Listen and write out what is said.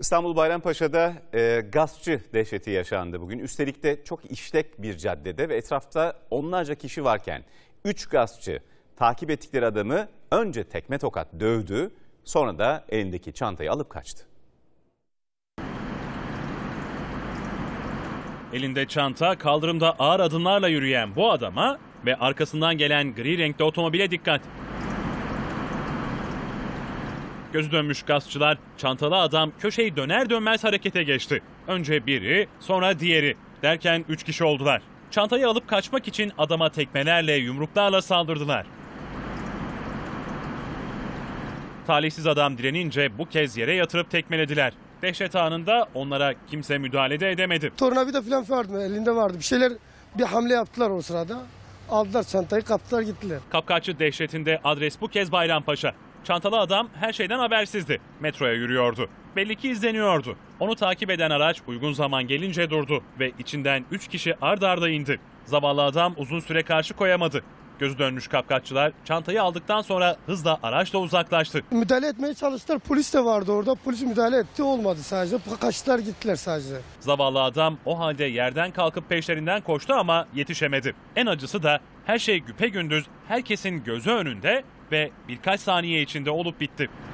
İstanbul Bayrampaşa'da gazçı dehşeti yaşandı bugün. Üstelik de çok işlek bir caddede ve etrafta onlarca kişi varken 3 gazçı takip ettikleri adamı önce tekme tokat dövdü, sonra da elindeki çantayı alıp kaçtı. Elinde çanta, kaldırımda ağır adımlarla yürüyen bu adama ve arkasından gelen gri renkli otomobile dikkat. Gözü dönmüş gaspçılar, çantalı adam köşeyi döner dönmez harekete geçti. Önce biri, sonra diğeri derken 3 kişi oldular. Çantayı alıp kaçmak için adama tekmelerle, yumruklarla saldırdılar. Talihsiz adam direnince bu kez yere yatırıp tekmelediler. Dehşet anında onlara kimse müdahale de edemedi. Tornavida falan vardı, elinde vardı. Bir şeyler, bir hamle yaptılar o sırada. Aldılar çantayı, kaptılar, gittiler. Kapkaççı dehşetinde adres bu kez Bayrampaşa. Çantalı adam her şeyden habersizdi. Metroya yürüyordu. Belli ki izleniyordu. Onu takip eden araç uygun zaman gelince durdu ve içinden 3 kişi ard arda indi. Zavallı adam uzun süre karşı koyamadı. Gözü dönmüş kapkaççılar çantayı aldıktan sonra hızla araçla uzaklaştı. Müdahale etmeye çalıştılar. Polis de vardı orada. Polis müdahale etti. Olmadı sadece. Kaçtılar, gittiler sadece. Zavallı adam o halde yerden kalkıp peşlerinden koştu ama yetişemedi. En acısı da her şey güpegündüz, herkesin gözü önünde ve birkaç saniye içinde olup bitti.